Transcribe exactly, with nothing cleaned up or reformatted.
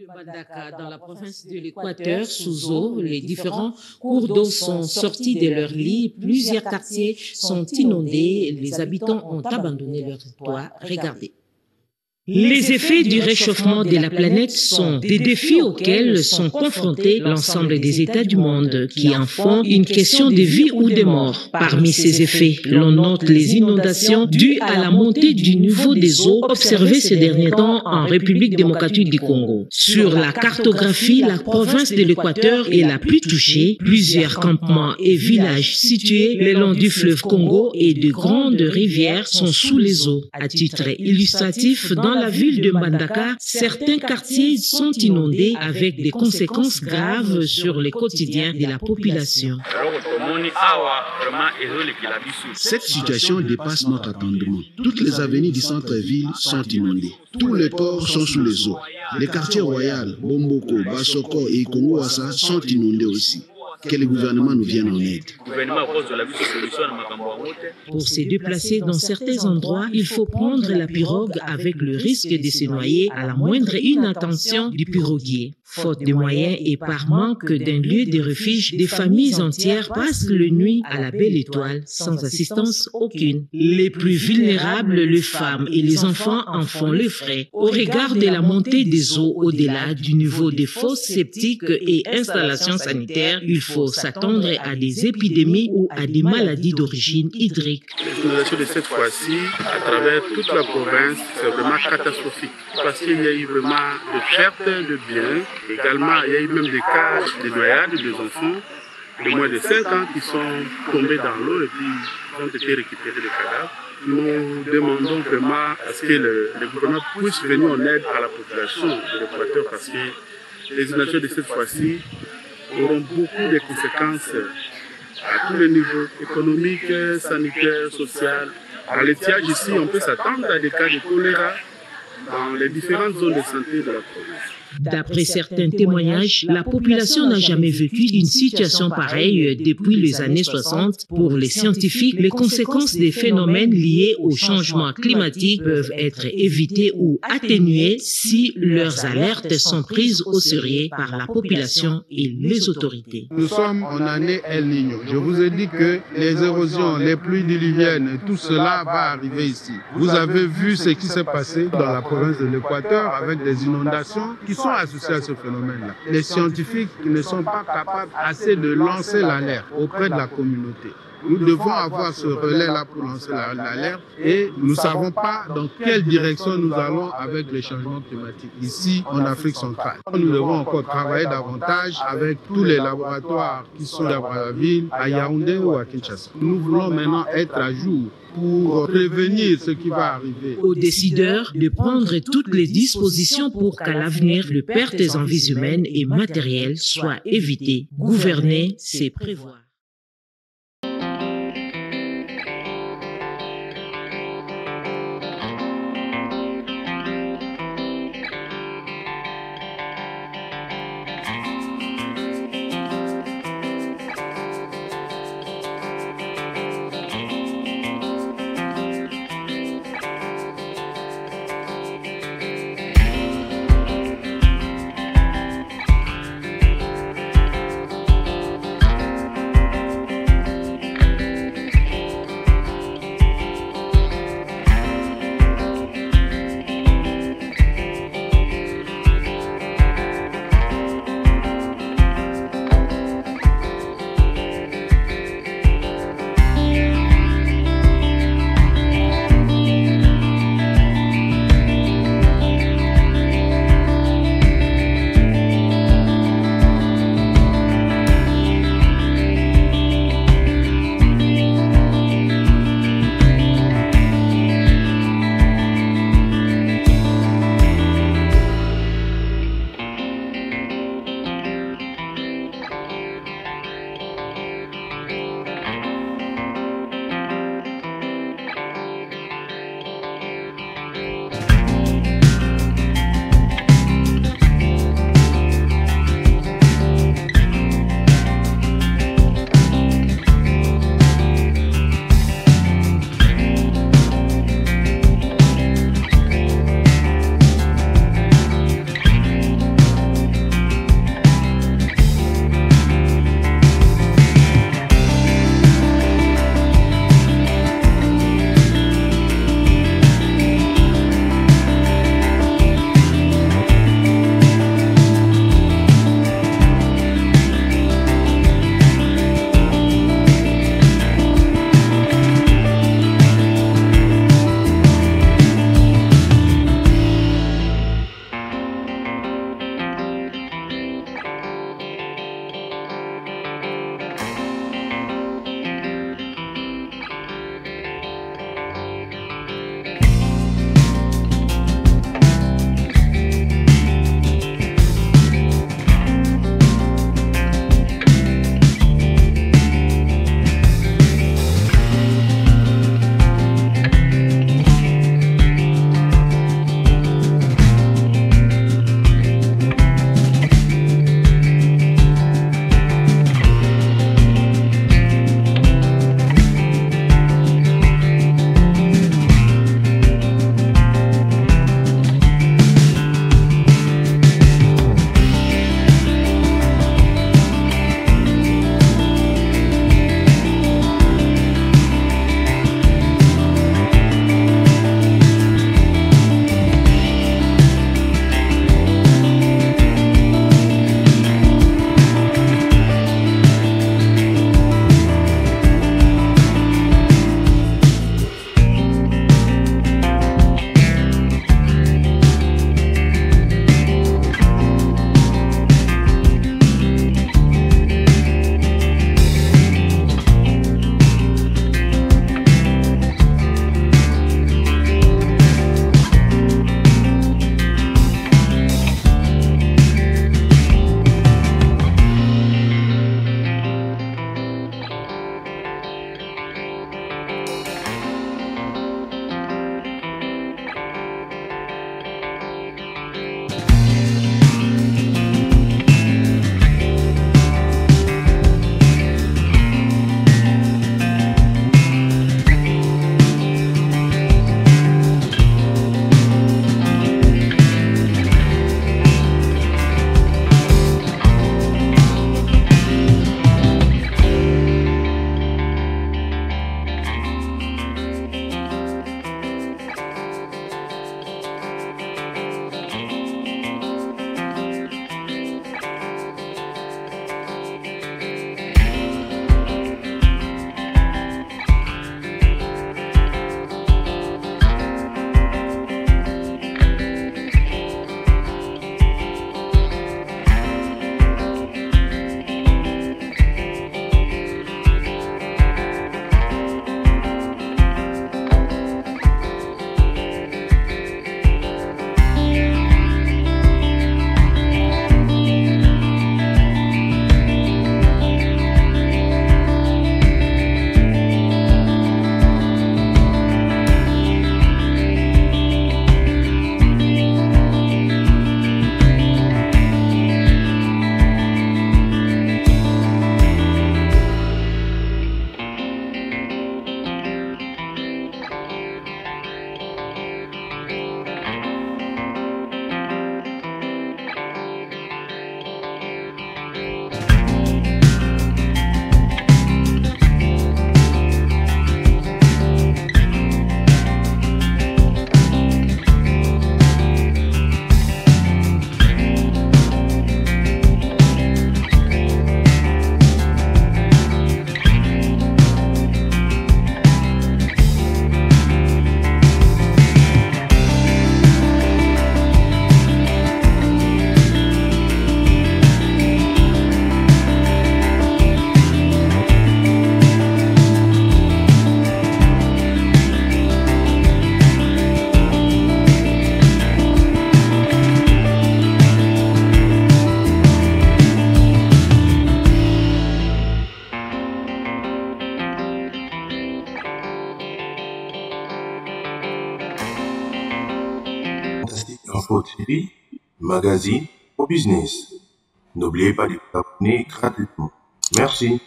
de Mbandaka, dans la province de l'Équateur, sous eau, les différents cours d'eau sont sortis de leurs lits, plusieurs quartiers sont inondés, les habitants ont abandonné leur toit. Regardez. Les effets du réchauffement de la planète sont des défis auxquels sont confrontés l'ensemble des États du monde, qui en font une question de vie ou de mort. Parmi ces effets, l'on note les inondations dues à la montée du niveau des eaux observées ces derniers temps en République démocratique du Congo. Sur la cartographie, la province de l'Équateur est la plus touchée. Plusieurs campements et villages situés le long du fleuve Congo et de grandes rivières sont sous les eaux. À titre illustratif, dans Dans la ville de Mbandaka, certains quartiers sont inondés avec des conséquences graves sur le quotidien de la population. Cette situation dépasse notre attendement. Toutes les avenues du centre-ville sont inondées. Tous les ports sont sous les eaux. Les quartiers royaux, Bomboko, Basoko et Kongoasa sont inondés aussi. Que le gouvernement nous vienne en aide. Pour se déplacer dans certains endroits, il faut prendre la pirogue avec le risque de se noyer à la moindre inattention du piroguier. Faute de moyens et par manque d'un lieu de refuge, des familles entières passent la nuit à la belle étoile sans assistance aucune. Les plus vulnérables, les femmes et les enfants, en font les frais. Au regard de la montée des eaux au-delà du niveau des fosses septiques et installations sanitaires, il faut Il faut s'attendre à des épidémies ou à des maladies d'origine hydrique. L'inondation de cette fois-ci, à travers toute la province, c'est vraiment catastrophique. Parce qu'il y a eu vraiment de pertes de biens. Également, il y a eu même des cas de noyades des enfants de moins de cinq ans qui sont tombés dans l'eau et qui ont été récupérés des cadavres. Nous demandons vraiment à ce que le, le gouvernement puisse venir en aide à la population de l'Équateur parce que les inondations de cette fois-ci auront beaucoup de conséquences à tous les niveaux, économiques, sanitaires, sociales. À l'étiage ici, on peut s'attendre à des cas de choléra dans les différentes zones de santé de la province. D'après certains témoignages, la population n'a jamais vécu une situation pareille depuis les années soixante. Pour les scientifiques, les conséquences des phénomènes liés au changement climatique peuvent être évitées ou atténuées si leurs alertes sont prises au sérieux par la population et les autorités. Nous sommes en année El Niño. Je vous ai dit que les érosions, les pluies diluviennes, tout cela va arriver ici. Vous avez vu ce qui s'est passé dans la province de l'Équateur avec des inondations qui sont associés à ce phénomène-là. Les scientifiques ne sont pas capables assez de lancer l'alerte auprès de la communauté. Nous devons avoir ce relais-là pour lancer l'alerte et nous ne savons pas dans quelle direction nous allons avec les changements climatiques ici en Afrique centrale. Nous devons encore travailler davantage avec tous les laboratoires qui sont dans la ville, à Yaoundé ou à Kinshasa. Nous voulons maintenant être à jour pour prévenir ce qui va arriver. Aux décideurs de prendre toutes les dispositions pour qu'à l'avenir, les pertes en vies humaines et matérielles soient évitées. Gouverner, c'est prévoir. infoterie, magazine ou business. N'oubliez pas de vous abonner gratuitement. Merci.